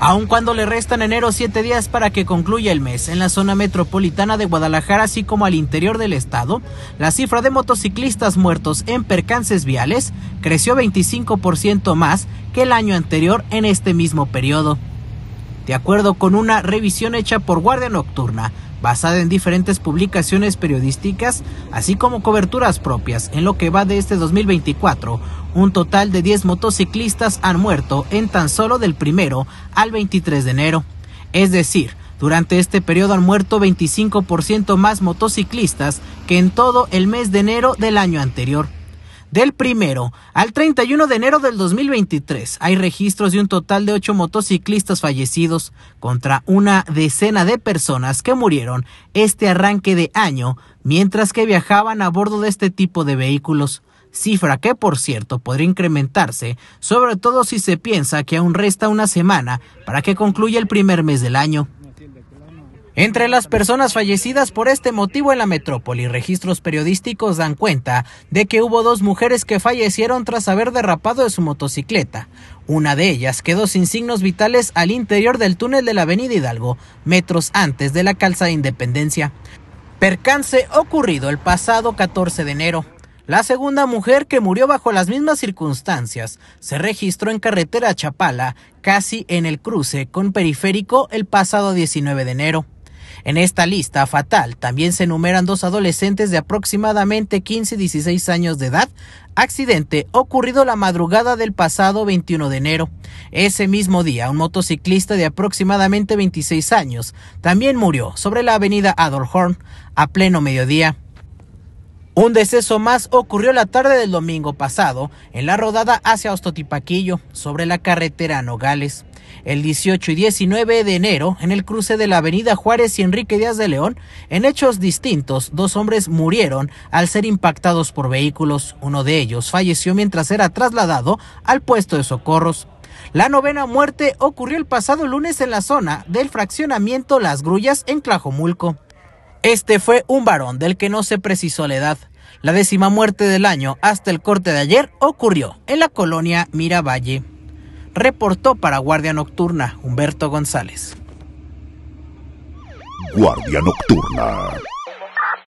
aun cuando le restan enero 7 días para que concluya el mes. En la zona metropolitana de Guadalajara, así como al interior del estado, la cifra de motociclistas muertos en percances viales creció 25% más que el año anterior en este mismo periodo. De acuerdo con una revisión hecha por Guardia Nocturna, basada en diferentes publicaciones periodísticas, así como coberturas propias, en lo que va de este 2024, un total de 10 motociclistas han muerto en tan solo del 1 al 23 de enero. Es decir, durante este periodo han muerto 25% más motociclistas que en todo el mes de enero del año anterior. Del 1 al 31 de enero del 2023 hay registros de un total de 8 motociclistas fallecidos contra una decena de personas que murieron este arranque de año mientras que viajaban a bordo de este tipo de vehículos, cifra que por cierto podría incrementarse, sobre todo si se piensa que aún resta una semana para que concluya el primer mes del año. Entre las personas fallecidas por este motivo en la metrópoli, registros periodísticos dan cuenta de que hubo 2 mujeres que fallecieron tras haber derrapado de su motocicleta. Una de ellas quedó sin signos vitales al interior del túnel de la avenida Hidalgo, metros antes de la calzada Independencia. Percance ocurrido el pasado 14 de enero. La segunda mujer, que murió bajo las mismas circunstancias, se registró en carretera Chapala, casi en el cruce con Periférico, el pasado 19 de enero. En esta lista fatal también se enumeran 2 adolescentes de aproximadamente 15 y 16 años de edad, accidente ocurrido la madrugada del pasado 21 de enero. Ese mismo día, un motociclista de aproximadamente 26 años también murió sobre la avenida Adolfhorn a pleno mediodía. Un deceso más ocurrió la tarde del domingo pasado en la rodada hacia Ostotipaquillo, sobre la carretera Nogales. El 18 y 19 de enero, en el cruce de la avenida Juárez y Enrique Díaz de León, en hechos distintos, 2 hombres murieron al ser impactados por vehículos. Uno de ellos falleció mientras era trasladado al puesto de socorros. La novena muerte ocurrió el pasado lunes en la zona del fraccionamiento Las Grullas, en Tlajomulco. Este fue un varón del que no se precisó la edad. La 10ª muerte del año hasta el corte de ayer ocurrió en la colonia Miravalle. Reportó para Guardia Nocturna, Humberto González. Guardia Nocturna.